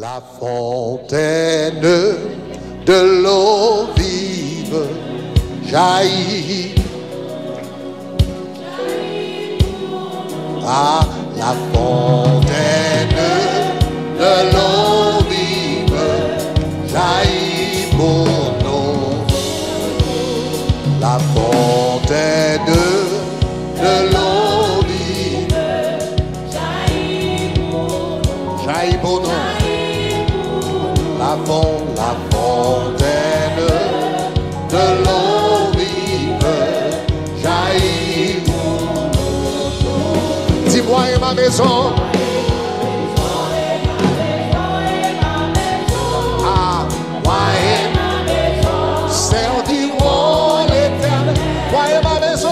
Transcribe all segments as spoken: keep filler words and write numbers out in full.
La fontaine de l'eau vive jaillit. Ah, la fontaine de l'eau vive jaillit pour nous. La fontaine de l'eau vive jaillit pour nous. Jaillit pour nous. La fontaine de l'eau vive jaillit pour nous. Dis-moi et ma maison. Ah, moi et ma maison. Servirons l'Éternel. Moi et ma maison.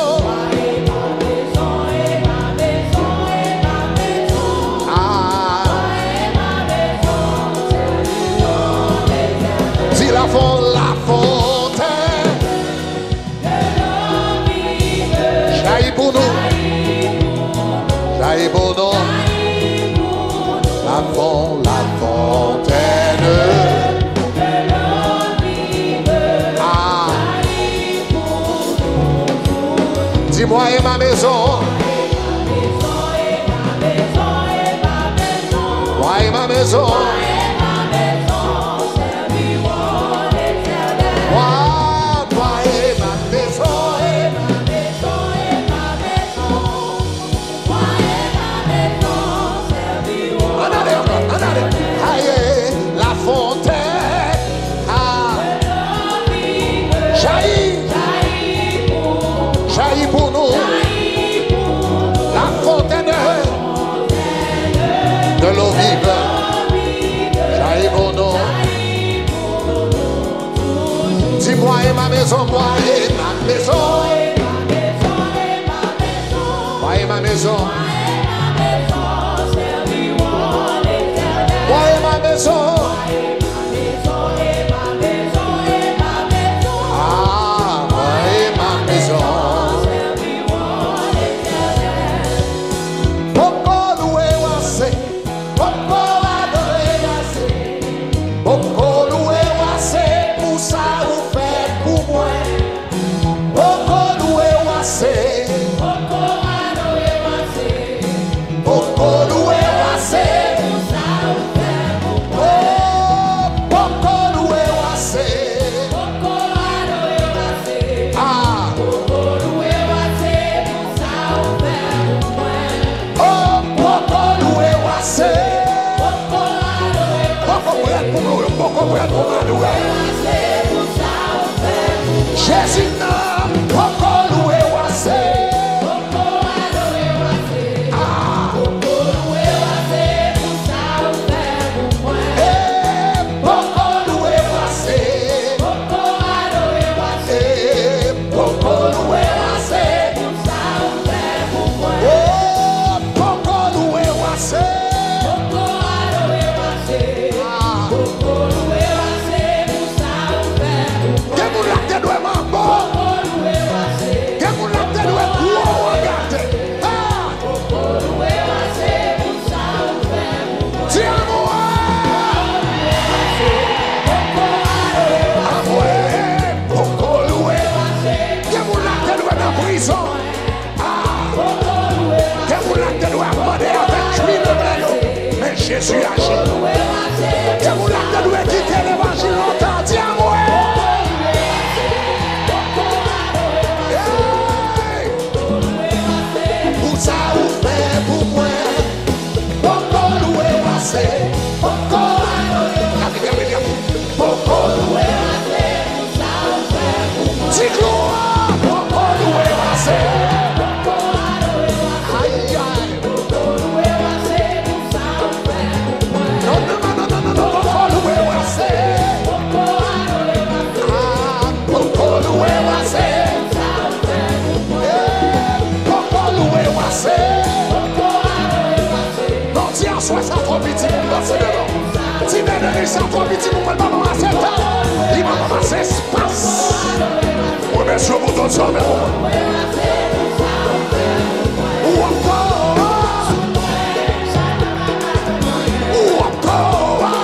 Jaillit pour nous, la fontaine de l'eau vive. Ah, jaillit pour nous. Dis-moi et ma maison. Moi et ma maison. Moi et ma maison, moi et ma maison, moi et ma maison, moi et ma maison. Jésus n'a pas loué Wassé. Ah, Jésus agit. Que vous l'acte nous ait quitté l'évangile longtemps, dis à moi. Pour ça vous fait pour moi. Pourquoi nous est passé? Pourquoi nous est passé? Pour ça vous fait. Sois sans trop petit pour passer devant. Si t'es sans trop petit pour pas m'en passer temps, il m'a passé espace. Oui, mais je vous donne ça, mais ou encore, ou encore,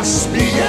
Speak.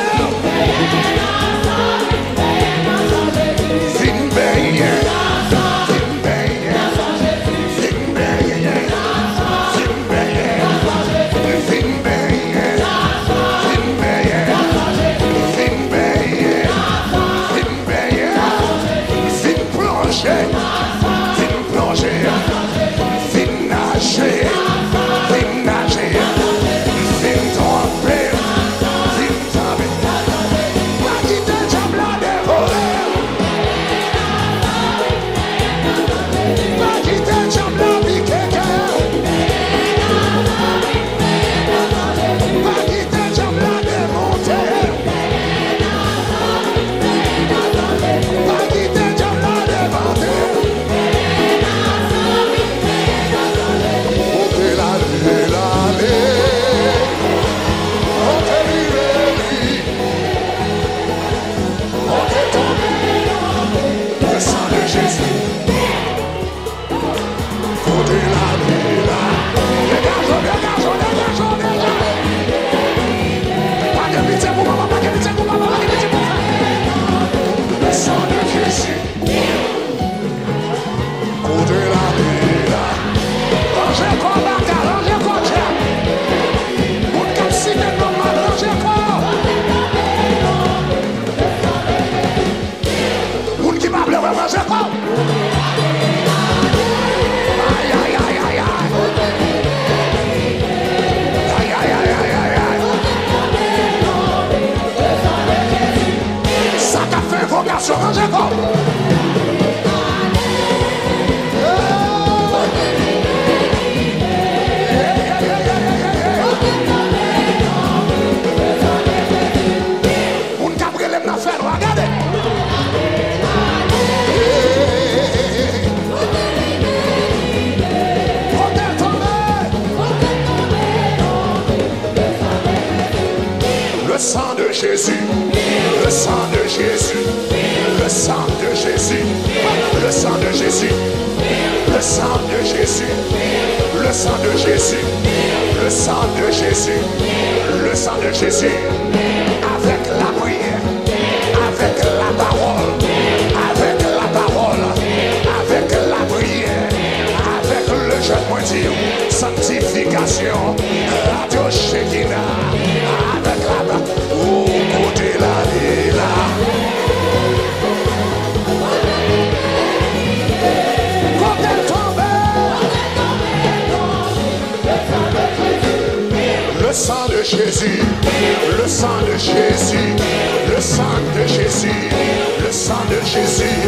attention, mangez fort. Le sang de Jésus, le sang de Jésus, le sang de Jésus, le sang de Jésus, le sang de Jésus, le sang de Jésus, le sang de Jésus, le sang de Jésus, avec la prière, avec la parole, avec la parole, avec la prière, avec le jeûne moi dire, sanctification, Radio Shekina. Le sang de Jésus, le sang de Jésus, le sang de Jésus, le sang de Jésus,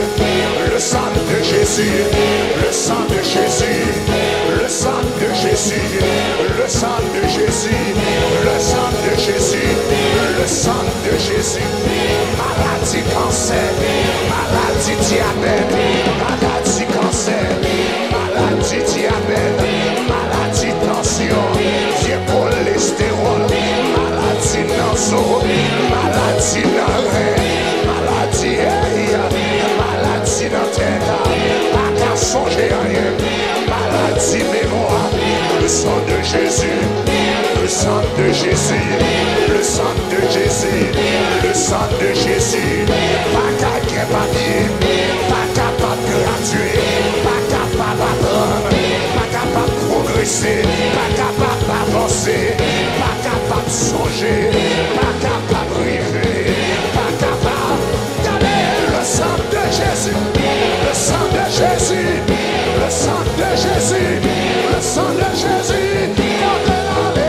le sang de Jésus, le sang de Jésus, le sang de Jésus, le sang de Jésus, le sang de Jésus, le sang de Jésus, maladie cancer, maladie diabète, maladie cancer, maladie diabète, maladie tension. Cholestérol, maladie dans l'eau, maladie dans le rein, maladie aérienne, maladie dans la tête, pas qu'à songer à rien, maladie mémoire, le sang de Jésus, le sang de Jésus, le sang de Jésus, le sang de Jésus, pas qu'à gué papier, pas qu'à pas gratuit, pas qu'à pas apprendre, pas qu'à pas progresser, pas qu'à pas avancer, pas capable de songer, pas capable de rêver, pas capable d'aller. Le sang de Jésus, le sang de Jésus, le sang de Jésus, le sang de Jésus, on peut l'aller.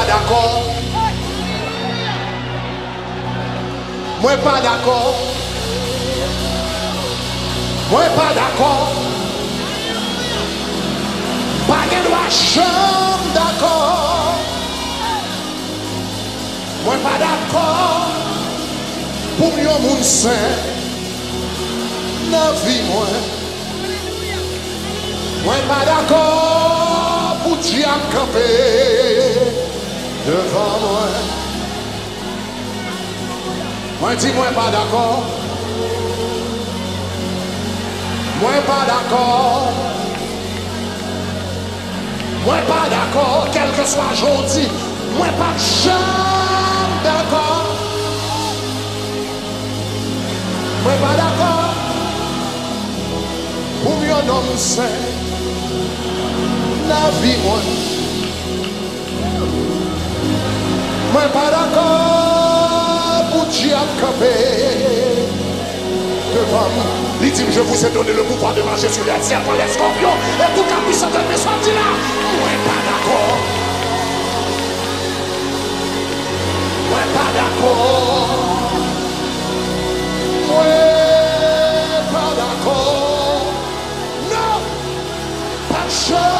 Pas d'accord. Moi pas d'accord. Moi pas d'accord. Pas de droit chambre d'accord. Moi pas d'accord. Pour yon moun saint. Nan vie moi. Moi pas d'accord pour diable camper. Devant moi, moi dis moi pas d'accord, moi pas d'accord, moi pas d'accord, quel que soit gentil, moi pas jamais d'accord, moi pas d'accord, pour mieux homme saint, la vie moi. Moi pas d'accord pour Dieu camper devant moi. Il dit je vous ai donné le pouvoir de marcher sur les serpents, les scorpions et toute la puissance de mes sorties là. Moi pas d'accord. Moi pas d'accord. Moi pas d'accord. Non, pas de chance.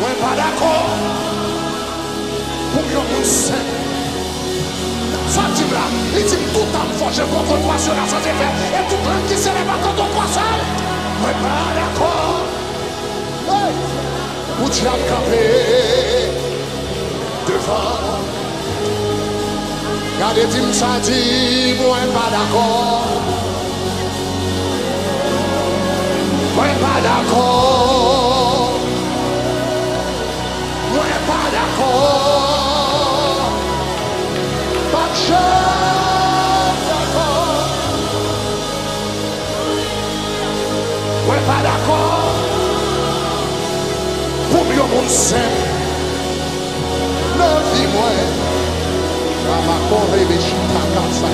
Moi pas d'accord pour que mon saint soit du blanc. Il dit tout âme forgée contre toi sera sans effet et toute langue qui se lève contre toi seul. Moi pas d'accord pour tu l'as campé devant. Regardez, dis-moi ça, dit moi pas d'accord. Moi pas d'accord. Pas d'accord, pas de chance d'accord. Ouais, pas d'accord. Pour mieux mon sein, ne dis-moi. À ma corée, mais je suis pas comme ça.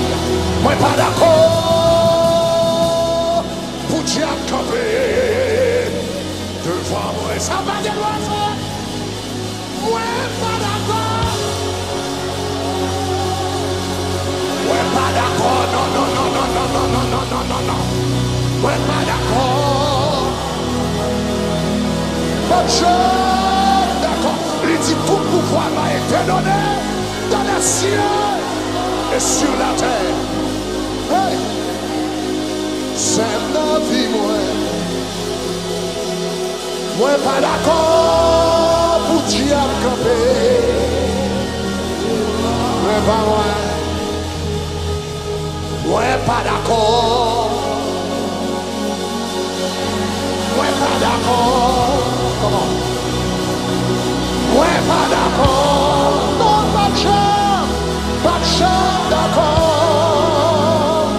Moi, pas d'accord. Pour diable camper devant moi. Ça va des loisirs. Moi pas d'accord. Moi pas d'accord. Non, non, non, non, non, non, non, non, non, non, non. Moi pas d'accord. Pas de d'accord. Il dit tout pouvoir m'a été donné dans le ciel et sur la terre. Hey. C'est la vie, moi. Moi pas d'accord. Diable campé, mais pas moi, ouais pas d'accord, ouais pas d'accord, comment, ouais pas d'accord, non pas de chance, pas de chance d'accord,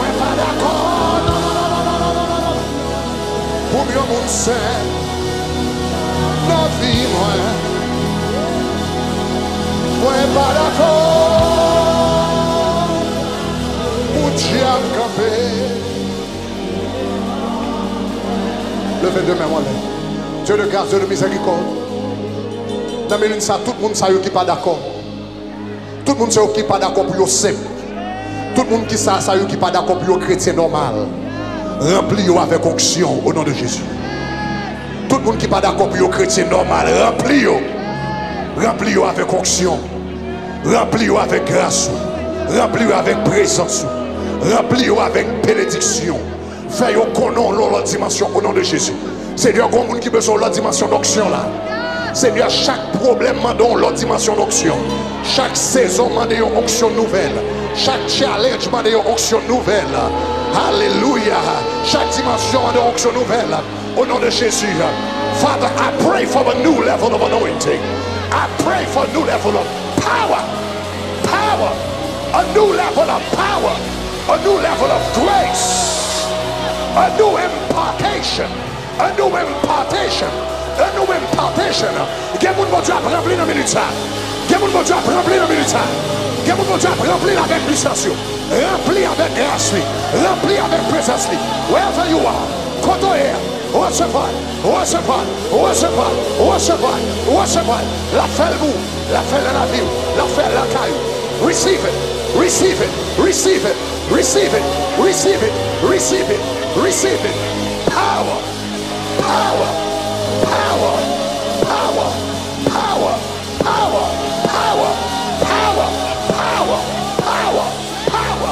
ouais pas d'accord, non non non non non non, pour mieux mon sein. Non, dis-moi, moi pas d'accord, mon diable campé. Levez deux mains en l'air. Dieu de grâce, Dieu de miséricorde. Dans mes lignes, tout le monde sait qui n'est pas d'accord. Tout le monde sait qui n'est pas d'accord pour le simple. Tout le monde qui ça, ça qui pas d'accord pour les chrétiens normal, remplis-vous avec onction au nom de Jésus. Tout le monde qui pas d'accord pour les chrétiens normal, remplis-vous. Remplis-vous avec onction. Remplis-vous avec grâce. Remplis-vous avec présence. Remplis-vous avec bénédiction. Faites-vous connaître l'autre dimension au nom de Jésus. Seigneur, grand monde qui besoin de l'autre dimension d'onction là. Seigneur, chaque problème mandons l'autre dimension d'onction. Chaque saison mandons une onction nouvelle. Chaque challenge mandons une onction nouvelle. Alléluia. Chaque dimension mandons une onction nouvelle. Au nom de Jésus. Father, I pray for a new level of anointing. I pray for a new level of power. Power. A new level of power. A new level of grace. A new impartation. A new impartation. A new impartation. Give me what you have rempli dans minute ça. Give me what you have rempli dans minute ça. Give me what you have rempli avec puissance. Rempli avec grâce. Rempli avec présence. Wherever you are, koto e, recevez, recevez, recevez, recevez, recevez. La fête vous, la fête de la vie, la fête de la caille. Receive it, receive it, receive it, receive it, receive it, receive it, receive it. Power, power. Power, power, power, power, power, power, power, power, power,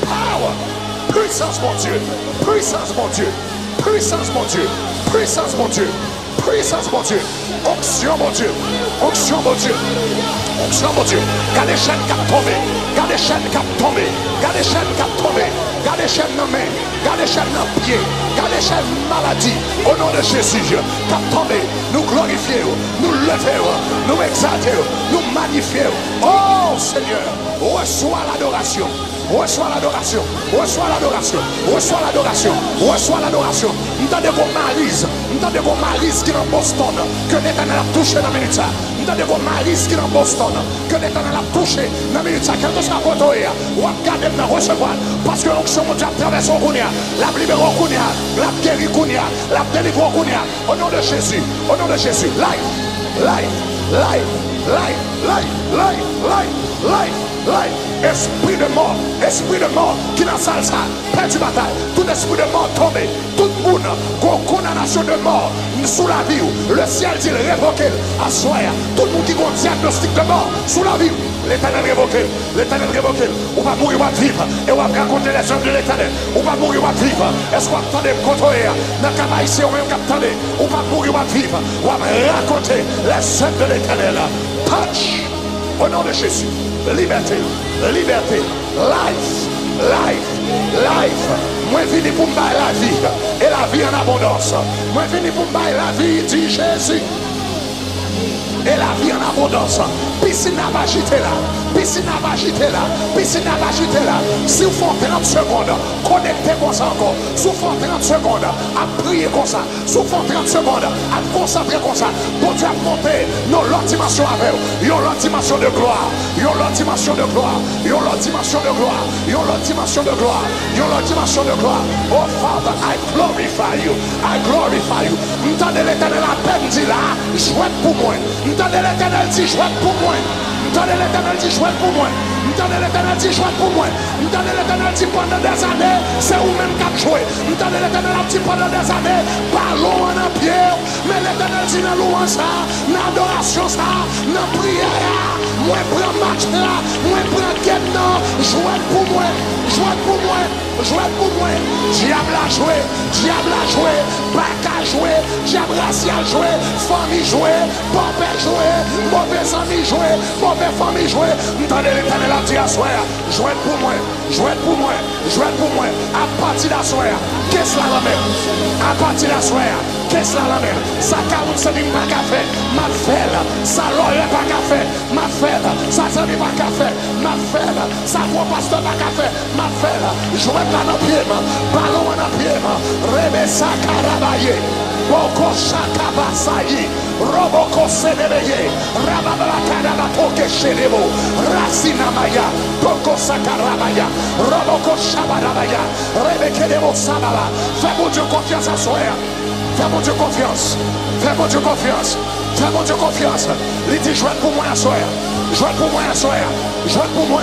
power. Puissance mon Dieu, puissance mon Dieu, puissance mon Dieu, puissance mon Dieu, puissance mon Dieu, onction mon Dieu, onction mon Dieu, onction mon Dieu. Gardez chaînes qui ont tombé, gardez chaînes qui ont tombé, gardez chaînes qui ont tombé, gardez chaînes dans main, gardez chaînes dans pied, gardez chaînes maladie. Au nom de Jésus, qui ont tombé, nous glorifions, nous levons, nous exaltons, nous magnifions. Oh Seigneur, reçois l'adoration. Reçois l'adoration, reçois l'adoration, reçois l'adoration, reçois l'adoration. Nous avons des vos malices, nous avons des vos malices qui sont dans Boston, que l'Éternel a touché dans la minute. Nous avons des vos malices qui sont dans Boston, que l'Éternel a touché dans la minute. Quel que soit votre oeil, vous regardez dans le recevoir, parce que l'onction mondiale traverse au Kounia, la libérée au Kounia, la guérie Kounia, la délivrée au Kounia. Au nom de Jésus, au nom de Jésus, life, life, life, life, life, life, life, life. Life, esprit de mort, esprit de mort qui dans salle ça, perdu bataille, tout esprit de mort tombé, tout le monde, condamnation de mort, sous la vie, le ciel dit révoquer, assoir, tout le monde qui compte diagnostic de mort, sous la vie, l'Éternel révoqué, l'Éternel révoqué, on va mourir, on va vivre, et on va raconter les hommes de l'Éternel, on va mourir, on va vivre, est-ce qu'on va attendre contre eux, dans le cas ici, on va attendre, on va mourir, on va vivre, on va raconter les hommes de l'Éternel, touch, au nom de Jésus. Liberté, liberté, life, life, life. Moi vini pour me bailler la vie et la vie en abondance. Moi vini pour me bailler la vie, dit Jésus. Et la vie en abondance. Piscine à agiter là, piscine à agiter là, piscine à agiter là. Si vous faites trente secondes, connectez comme ça encore. Si vous faites trente secondes, à prier comme ça. Si vous faites trente secondes, à vous concentrer comme ça. Bon Dieu, à monter dans l'autre dimension avec vous. Yon l'autre dimension de gloire. Yon l'autre dimension de gloire. Yon l'autre dimension de gloire. Yon l'autre dimension de gloire. Yon l'autre dimension de gloire. Oh Father, I glorify you. I glorify you. M'tendez l'Éternel à peine dit là, jouez pour moi. M'tendez l'Éternel dit, jouez pour moi. M'tendez l'Éternel dit, jouez pour moi. M'tendez l'Éternel dit, jouez pour moi. M'tendez l'Éternel dit, pendant des années, c'est vous-même qui avez joué. M'tendez l'Éternel dit, pendant des années, parlons en pierre. Mais l'Éternel dit, dans louange, dans adoration, dans prière, moi prends match là, moi prends game là, jouez pour moi, jouez pour moi, jouez pour moi. Diable a joué, diable a joué, bac a joué, diable a joué, famille joué, papa joué, mauvais amis joué, mauvais famille joué. M'tendez l'Éternel a dit à soir, jouez pour moi, jouez pour moi, jouez pour moi. À partir de la soir, qu'est-ce la même? À partir de la soir, qu'est-ce la même? Ça carotte se dit pas qu'à faire, ma fête, ça l'aurait pas qu'à faire, ma fête, ça ça n'est pas qu'à faire, ma fête, ça voit pasteur pas qu'à faire, ma fête, jouez pas dans pied, ballon en pied, rêve ça carabaye, boko shakabasayi, roboko sedebeye, rababala karabato ke shedebo, rasinamaya, boko sakarabaya, roboko shabarabaya, rêve que debo sabala, fais mon Dieu confiance à soi. Fais mon Dieu confiance, fais mon Dieu confiance, fais mon Dieu confiance. Il dit, jouez pour moi à soir, jouez pour moi à soir, jouez pour moi.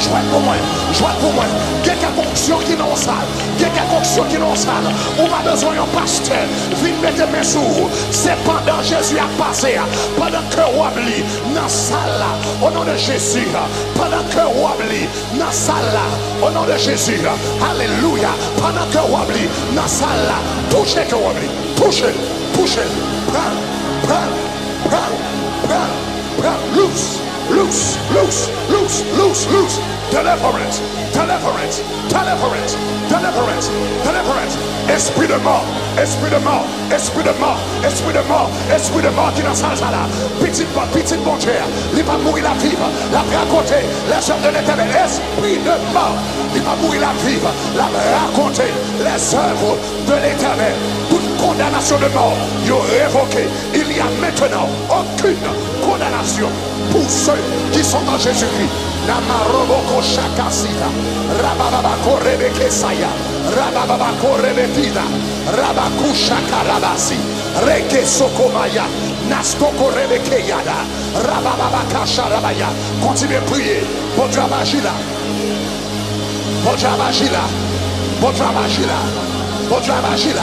joue pour moi, joue pour moi. Quelqu'un fonction qui non sale, quelqu'un fonction qui non sale. On a besoin d'un pasteur, vite mettre mes sous. C'est pendant Jésus a passé, pendant que roi bli dans salle là, au nom de Jésus, pendant que roi bli dans salle là, au nom de Jésus. Alléluia, pendant que roi bli dans salle là, touchez que roi bli, touchez, touchez, prends, prends, prends, prends, prends, loose. Loose, loose, loose, loose, loose. Deliverance, deliverance, deliverance, deliverance, deliverance. Esprit de mort, esprit de mort, esprit de mort, esprit de mort, esprit de mort qui dans sa là. Petite bonne, petite bonne chère. Il va mourir la vive, la raconter, les œuvres de l'éternel. Esprit de mort, il va mourir la vive, la raconter, les œuvres de l'éternel. Toute condamnation de mort, il est révoqué. Il n'y a maintenant aucune condamnation pour ceux qui sont en Jésus-Christ. Namaroboko Shakasita, Rababako Rebekesaya, Rababako Rebetida, Rabaku Shakarabasi, Reke Sokomaya, Nastoko Rebekeyada, Rababaka Sharabaya. Continuez à prier. Bon travail là. Bon travail là. Bon travail là. Bon travail là.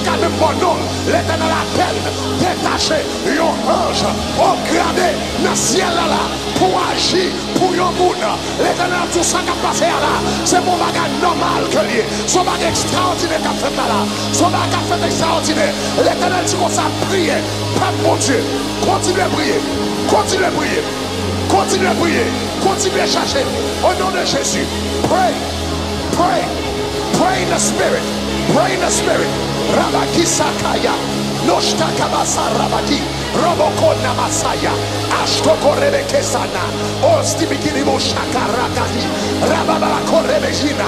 m'ka même bon nom. L'éternel a peine détaché, yon ange au gradé. Dans le ciel là là, pour agir, pour yon moun. L'éternel tout ça qui a passé là, c'est mon bagage normal que lié. Son bagage extraordinaire qui a fait là. Son bagage fait extraordinaire. L'éternel dit qu'on s'en prie. Père mon Dieu, continuez à prier. Continuez à prier. Continuez à prier. Continuez à chercher. Au nom de Jésus. Pray. Pray. Pray in the spirit. Pray in the spirit. Rabaki Sakaya. Noshta Kabasa Rabaki. Roboko Namasaya. Ashtoko Rebekesana. Ostibikini Moshaka Rakati. Rababako Rebekina.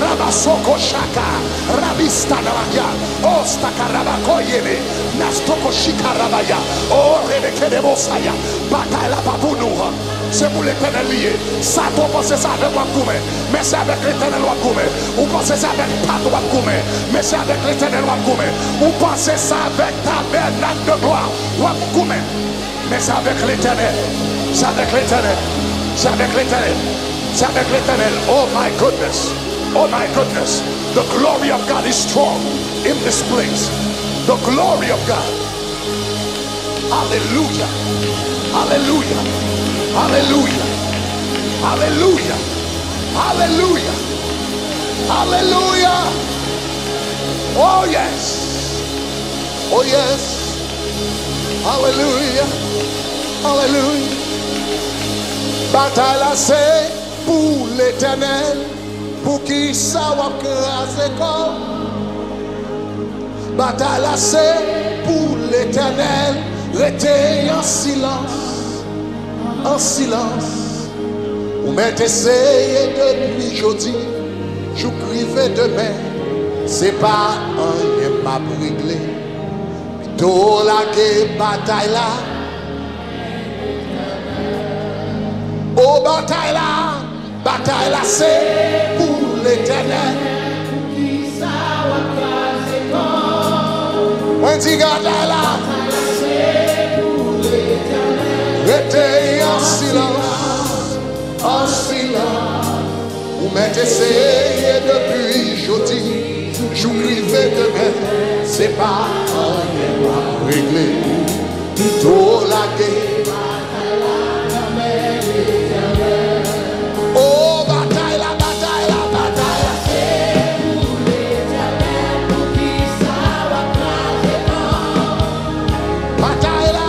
Rabasoko Shaka. Rabista Rabaya. Ostakarabako Yeme. Nastoko Shikarabaya. O Rebekene Mosaya. Bataille la Papunuha. C'est pour l'éternel lié. Ça, vous pensez ça avec Wakoumé. Mais c'est avec l'éternel Wakoumé. Vous pensez ça avec Pat Wakoumé. Mais c'est avec l'éternel Wakoumé. Vous pensez ça avec ta mère, l'acte de gloire. Wakoumé. Mais c'est avec l'éternel. C'est avec l'éternel. C'est avec l'éternel. C'est avec l'éternel. Oh my goodness. Oh my goodness. The glory of God is strong in this place. The glory of God. Hallelujah. Hallelujah. Hallelujah, hallelujah, hallelujah, hallelujah. Oh yes, oh yes, hallelujah, hallelujah. Bataille là c'est pour l'éternel, pour qui ça va craser comme. Bataille là c'est pour l'éternel, restez en silence. En silence, vous m'essayez depuis jeudi, je crivais demain, c'est pas un n'est pas brûlé. Plutôt la bataille là, oh bataille là, bataille là, c'est pour l'éternel. On dit bataille là. Mettez en silence, en silence. Vous m'essayez depuis jeudi, j'ouvrirai demain. C'est pas un réglé. Plutôt la guerre. Oh bataille, la bataille, la bataille. C'est pour l'éternel, pour qui ça va craser. Bataille là. Bataille,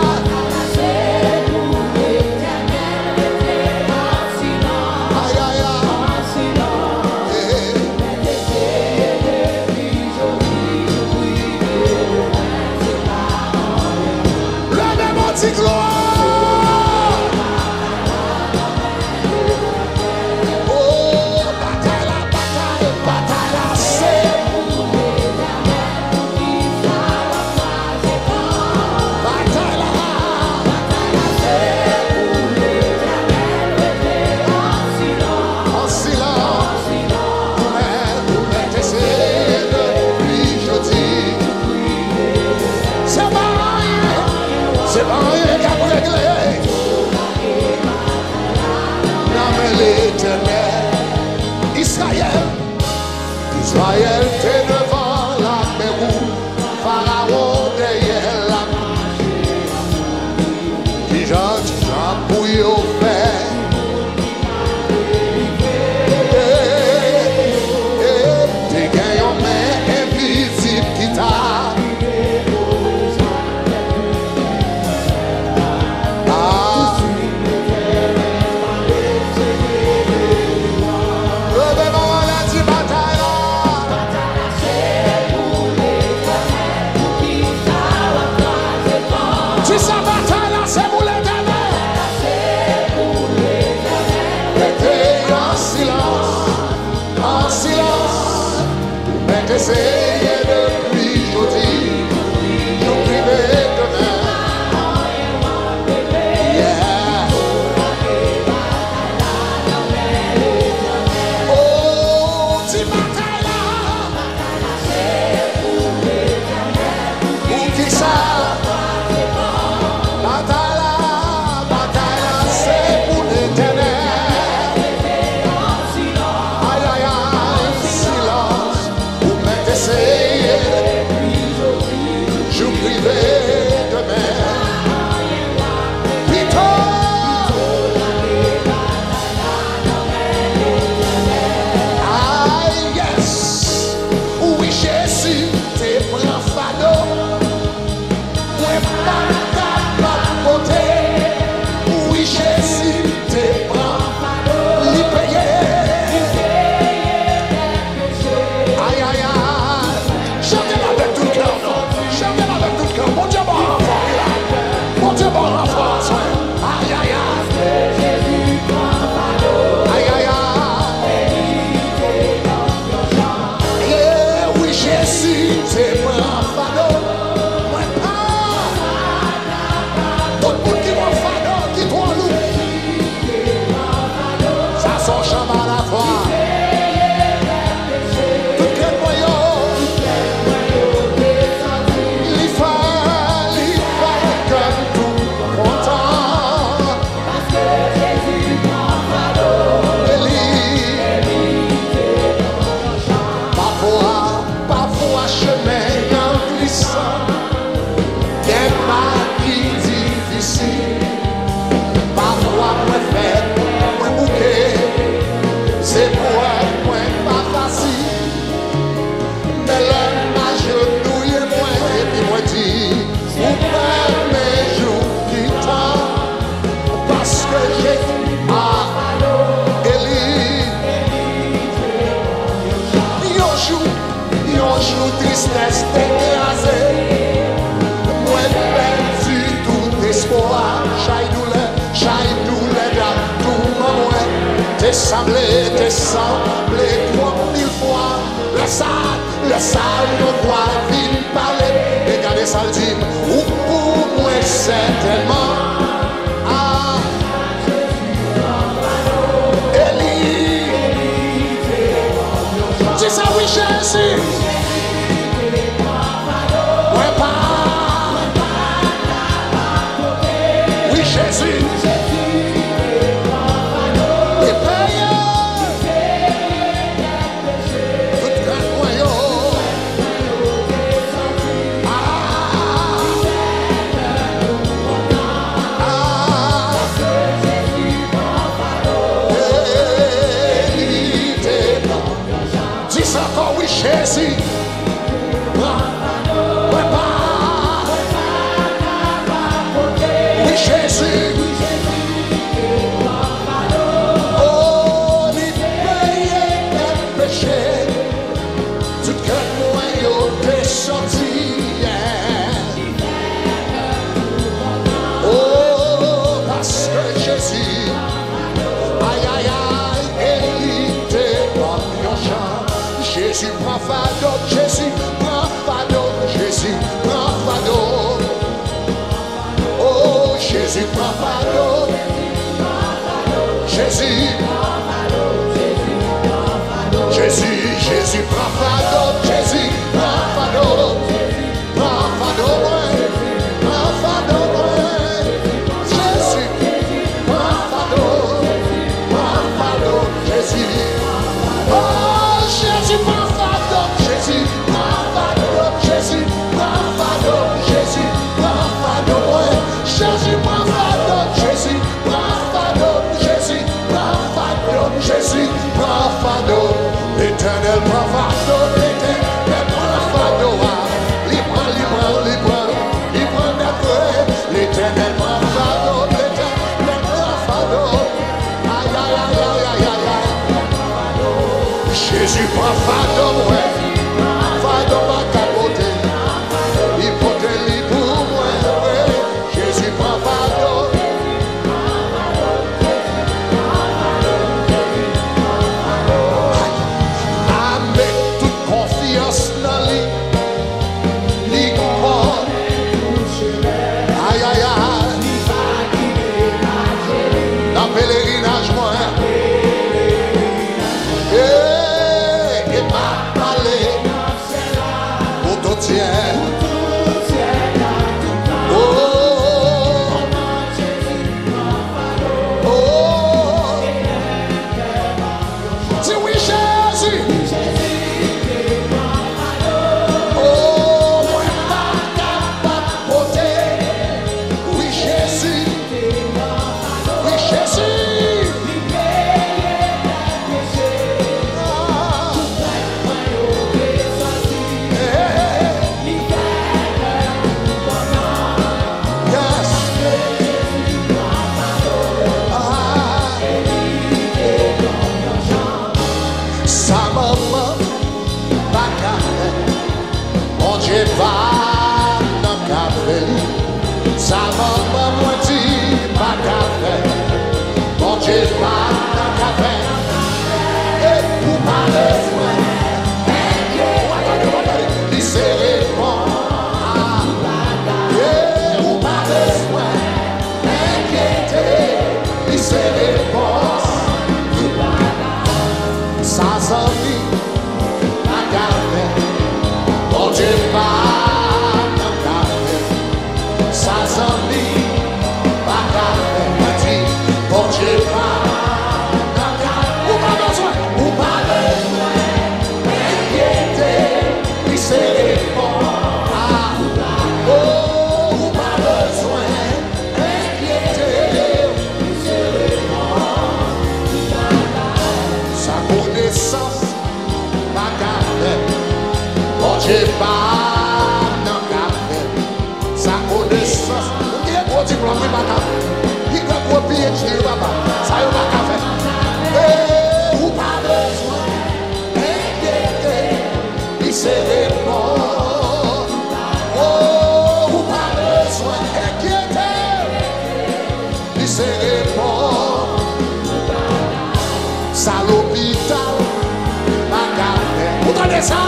Jésus, prends fardeau, éternel. sa mort pa mwen ti pa ka fè, bon Dje pa nan ka fè, e pou pa le fwen, li se repon a la, e pou pa le fwen, enkyete, li se repon, sa zanmi pa ka fè, bon Dje pa nan ka fè, sa zanmi pa ka fè, mwen di, bon Dje pa nan ka fè, ou pa bezwen, ou pa bezwen, enkyete, li se repon a la, ou pa bezwen, enkyete, li se repon, sa konesans pa ka fè, bon Dje pa nan ka fè, sa konesans, ou ki e gwo diplom li pa ka fè, ki gwo gwo P H D li pa pa, sa yo pa ka fè, e ou pa bezwen, enkyete, li se repon, ou pa bezwen, enkyete, li se repon, sa l'hôpital pa ka fè, ou tande sa?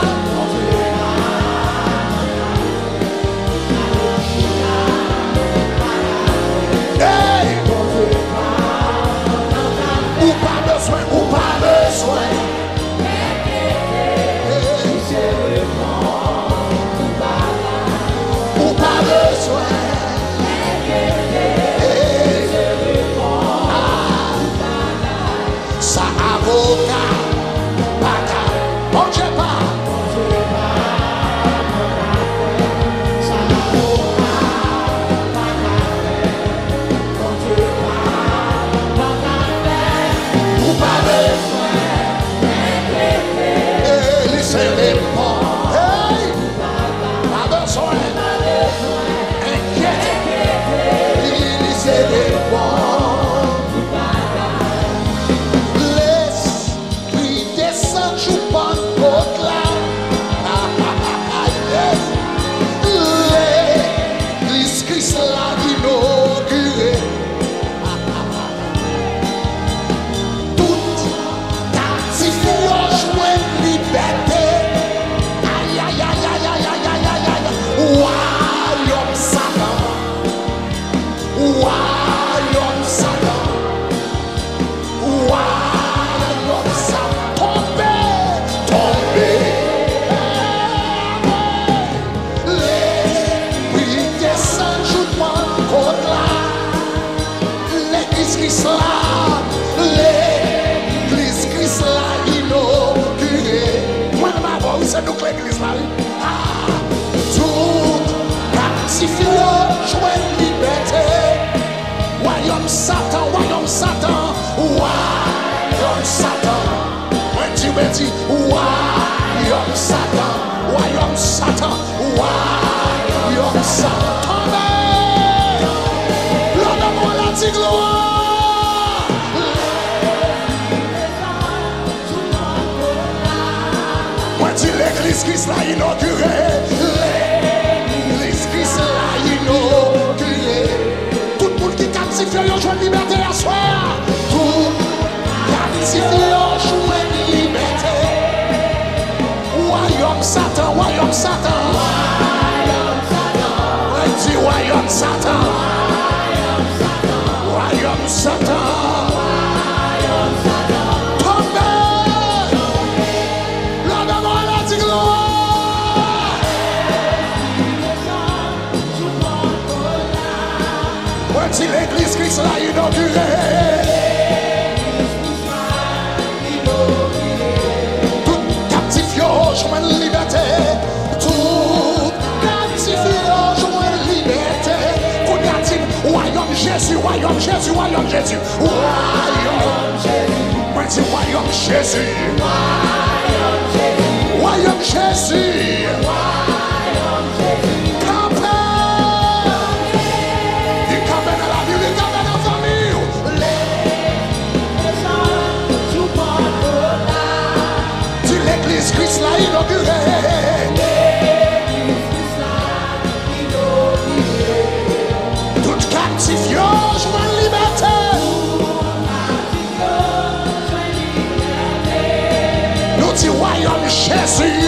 Satan, royaume Satan, royaume Satan, when you ready, royaume Satan, royaume Satan, royaume Satan, tombez, l'homme à la gloire. When you l'église Christ l'a inaugurée, l'église Christ l'a inaugurée. Si fè yon jwen liberté la soir, tout si fè yon jwen liberté. Royaume Satan, royaume Satan, royaume Satan, on dit royaume Satan, royaume Satan, royaume Satan, tombez, l'homme à la gloire. Si l'église Christ l'a inaugurée, tout captif yo joint liberté, tout captif yo joint liberté. Qu'on y a-t-il royaume Jésus, royaume Jésus, royaume Jésus, royaume Jésus, moi c'est royaume Jésus, royaume Jésus, royaume Jésus. Christ l'a inauguré, l'église Christ l'a inauguré. Jésus.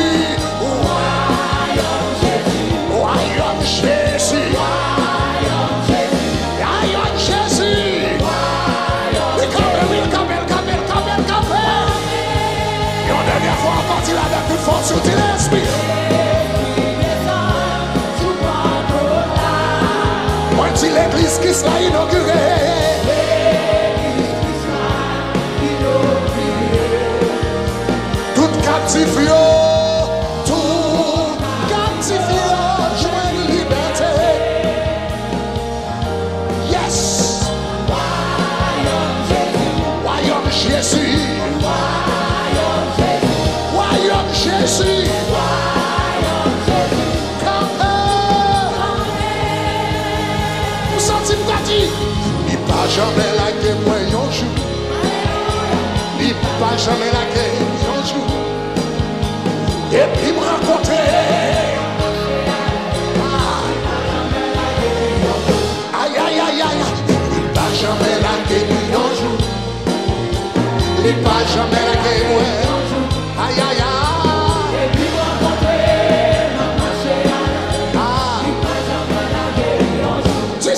L'église qui sera inaugurée, l'église qui sera inaugurée, toute captive yo, tout captive yo, joie et liberté. Yes, royaume Jésus, royaume Jésus. Jamais la guerre pour un jour, il pas jamais la guerre pour un jour. Et puis me rencontrer, aïe aïe aïe aïe, il pas jamais la guerre pour un jour, il pas jamais la guerre pour un jour. Aïe aïe aïe.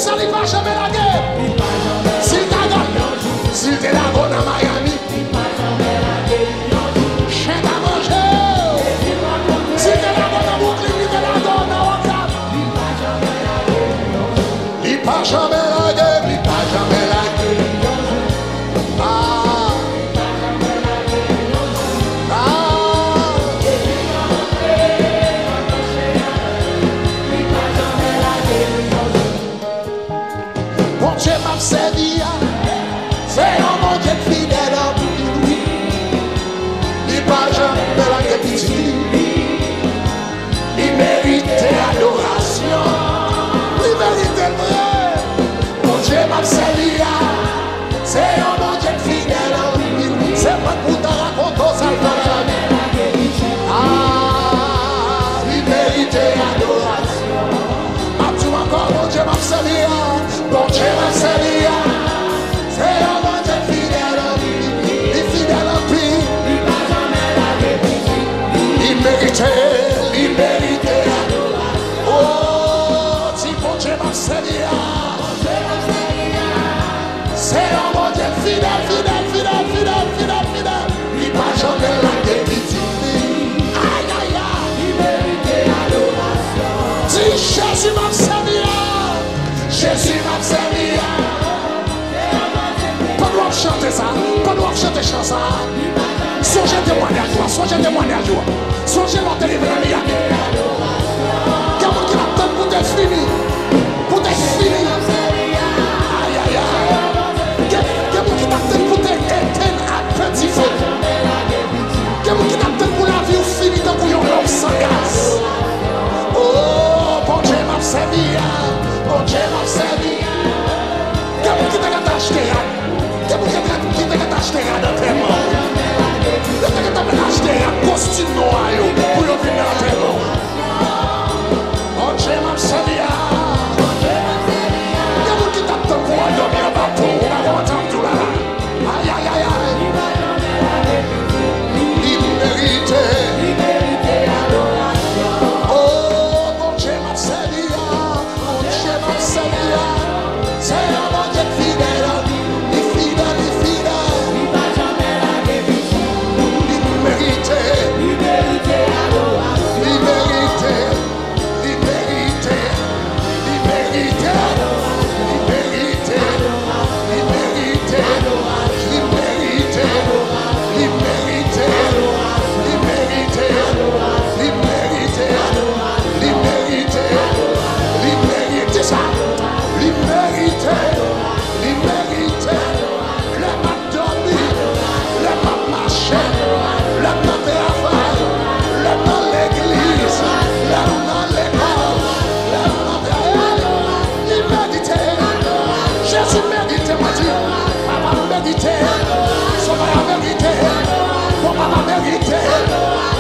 Ça n'est pas jamais la guerre. S'il t'a donné, s'il t'a donné à Miami, j'ai t'a mangé. S'il t'a donné à Brooklyn, il t'a donné à Wakab. Il n'y a pas jamais la guerre. Il n'y a pas jamais la guerre. Ah, c'est bien, c'est un monde qui est fidèle à lui. Il parle de la capitule, il mérite l'adoration, il mérite le vrai. Mon Dieu m'a servi, c'est un monde qui est fidèle à lui. C'est pas pour t'en raconter, ça le fait la vie. Ah, il mérite l'adoration. Ah, tu encore, mon Dieu m'a servi, mon Dieu m'a servi. Jésus m'a servi, Jésus m'a servi. Pas doit chanter ça, pas doit chanter chanson. Songez témoignage, songez témoignage, songez l'autre livreur Miami. Comment qu'il attend pour te finir, pour te finir. Aïe aïe aïe. Comment qu'il attend pour te éteindre après dix fois. Comment qu'il attend pour la vie ou finir tant qu'on y en sans gaz. Servia, mon Dieu m'a servi. Qu'est-ce que tu as acheté? Qu'est-ce que tu as acheté dans tes mains? Qu'est-ce que tu as acheté un costume noir pour le venir dans tes mains? Mon Dieu m'a servi. Qu'est-ce que tu as pour moi dans mes bateaux? On va voir tant tout là. Aïe aïe aïe aïe. Il mérite.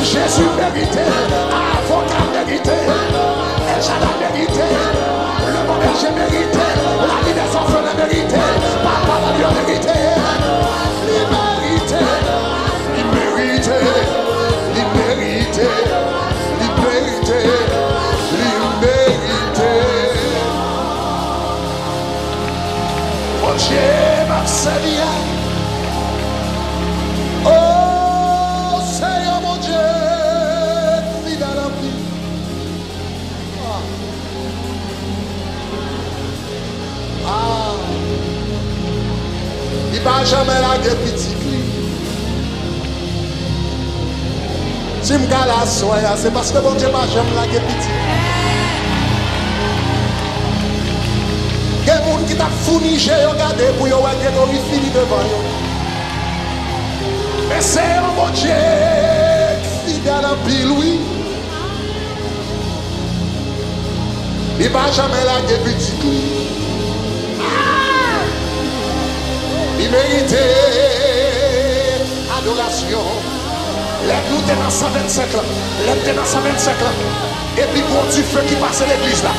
Jésus mérité, avocat mérité, El Shaddai mérité, le bon berger mérité, la vie des orphelins mérité, papa la Dieu mérité, il mérite, il mérite, il mérite. Noche Marseillaise. Oh Seigneur mon Dieu, fidèle à vie. Ah, il va jamais la guerre petit. Si je me galasse, c'est parce que mon Dieu m'a jamais la guerre petit. Les gens qui t'a fourni, j'ai regardé pour y avoir des fini devant eux. Mais c'est un bon Dieu fidèle en pile, oui. Il ne va jamais lâcher petit coup. Il mérite adoration. Les nous dans cent vingt-cinq ans. Les dans cent vingt-cinq ans. Et puis pour du feu qui passe l'église là.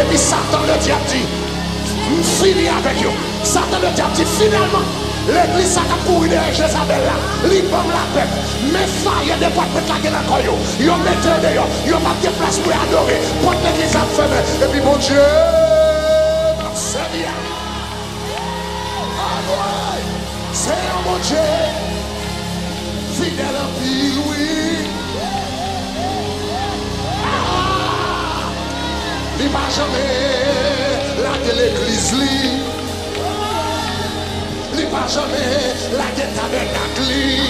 Et puis Satan le diable dit. Nous finissons avec eux. Satan le diable dit finalement, l'église a couru derrière Jézabel là, l'hypomme la paix. Mais faille de porte la gueule encore. Ils ont mis de dehors, ils ont pas de place pour adorer. Porte l'église a fermé. Et puis mon Dieu, c'est bien. C'est un bon Dieu. Fidèle à vie, oui. Ah, il va jamais. La de l'église, il n'y a jamais la guette avec la clé.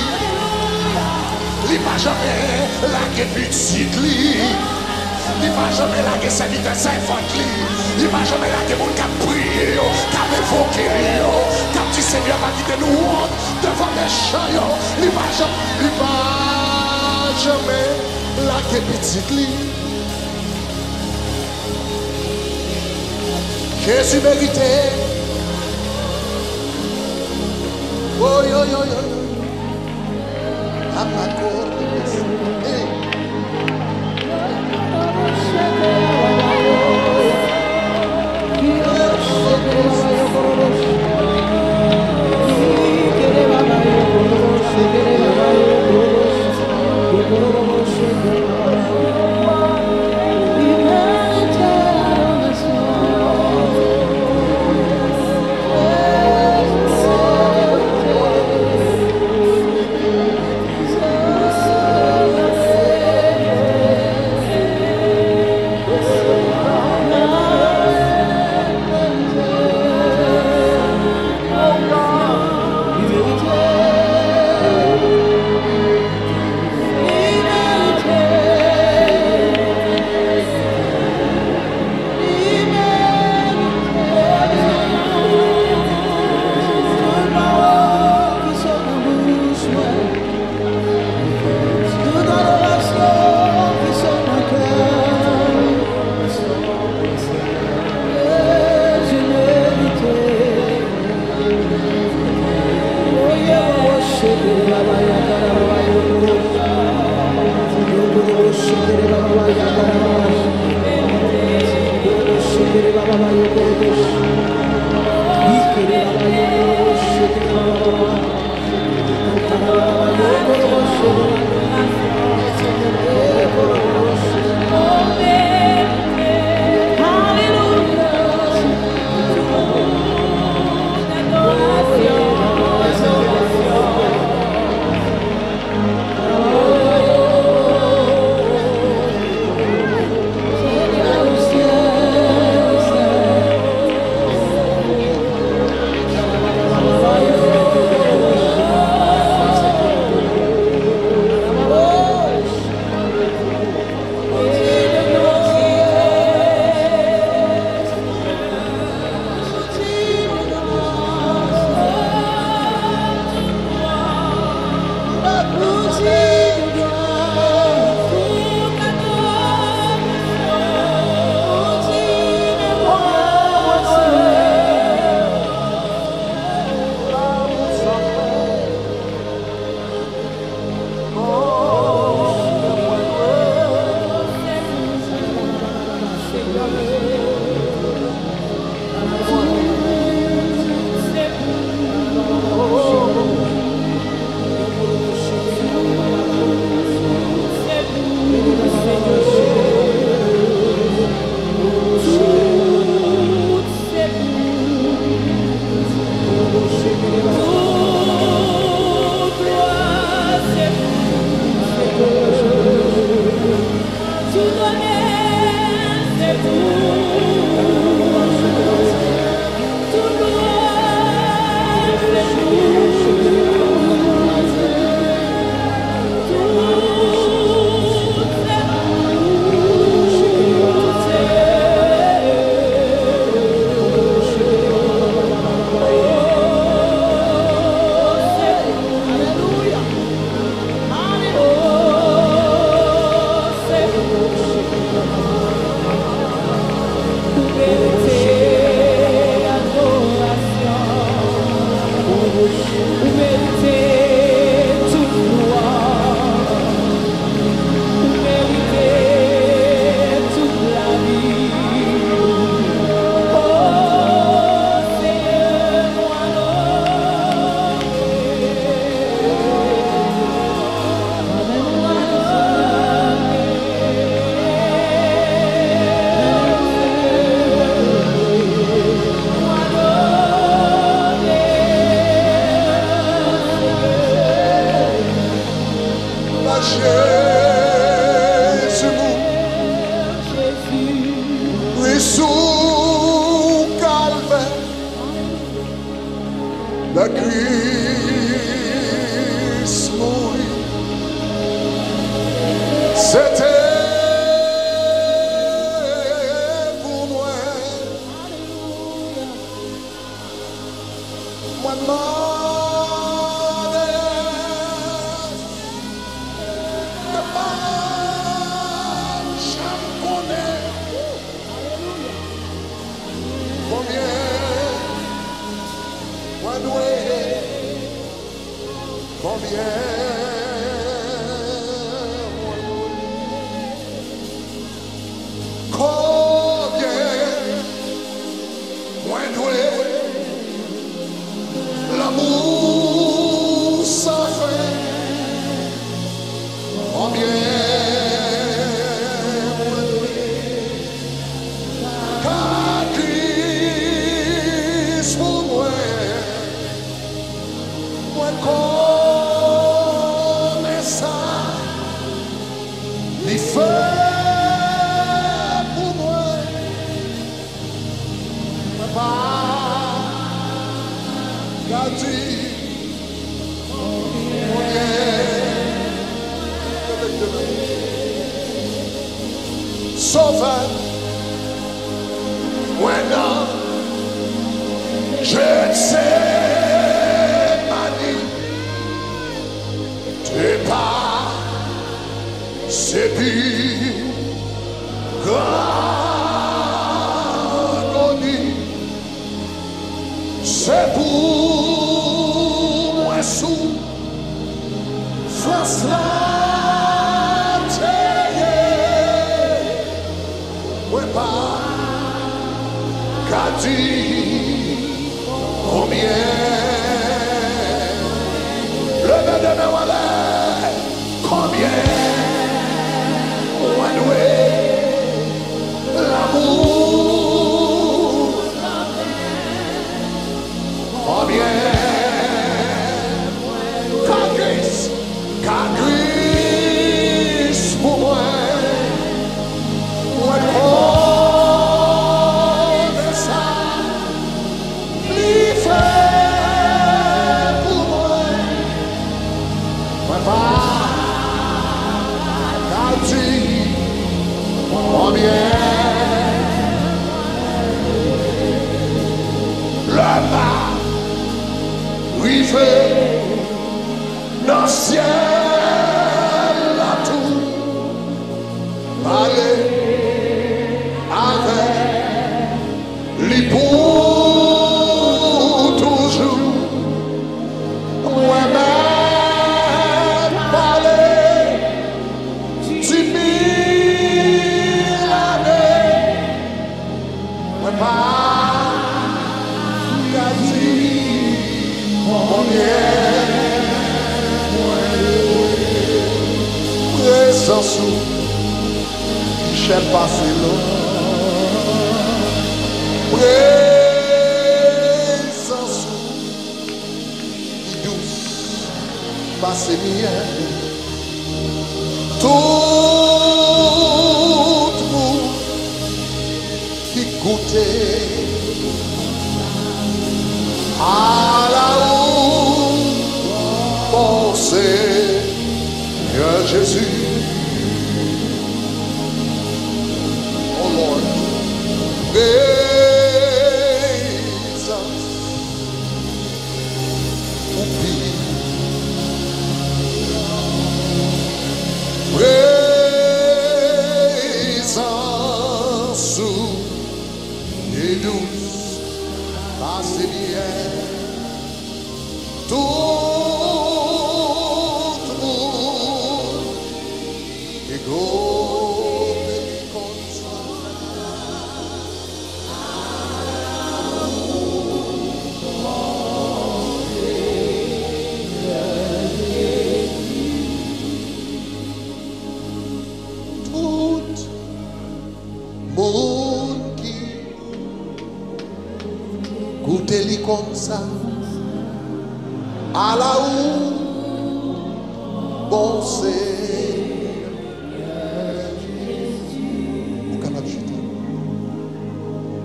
Il n'y a jamais la guette but site. Il n'y a jamais la guette serviteur symphonie. Il n'y a jamais la guette qui a prié, qui a évoqué, qui a dit Seigneur, va quitter nous devant les chants. Il n'y a jamais la guette but site. Jésus mérité. Oh yo yo yo. Amacor. Hey.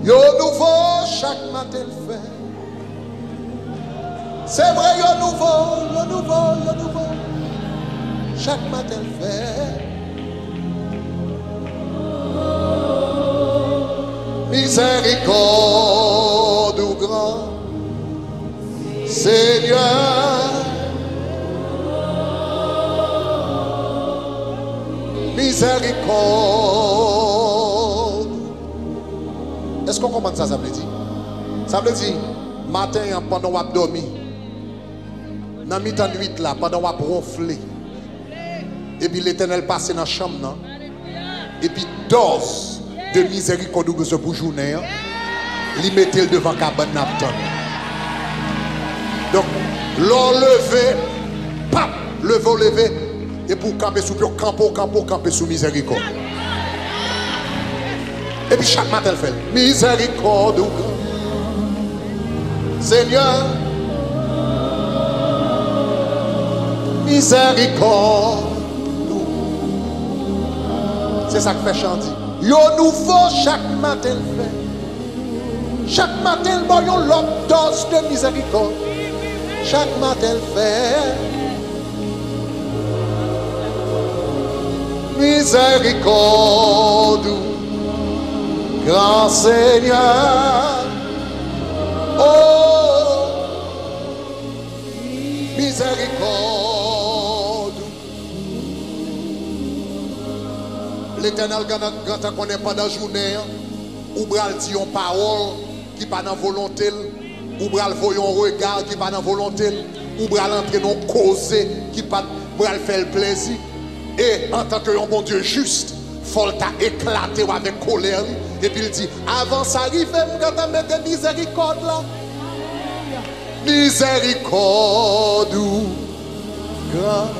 Yo nouveau chaque matin fait C'est vrai, il y a nouveau, il y a nouveau, il y a nouveau. Chaque matin, il fait. Miséricorde ou grand, Seigneur. Miséricorde. Est-ce qu'on comprend ça, ça veut dire? Ça veut dire, matin, pendant qu'on a dormi, dans la nuit, là, pendant qu'on a ronflé, et puis l'Éternel passe dans la chambre, non? Et puis dose de miséricorde pour ce pour journée, il met devant la cabane. Donc, l'on levé, pap, le vol levé, et pour camper sous le campo, campo, camper sous miséricorde. Et puis chaque matin, elle fait miséricorde. Seigneur, miséricorde. C'est ça que fait chanter. Yo nouveau chaque matin fait. Chaque matin le voyons l'autre dose de miséricorde. Chaque matin fait. Miséricorde, grand Seigneur. Oh, miséricorde. L'Éternel, quand on n'est pas dans la journée, ou bral dit une parole qui n'est pas dans la volonté, ou bral voit un regard qui n'est pas dans la volonté, ou bral entre dans une cause qui n'est pas bral fait le plaisir. Et en tant que bon Dieu juste, Folta éclaté avec colère. Et puis il dit, avant ça arrive, quand on met des miséricordes là. Miséricorde. Grand.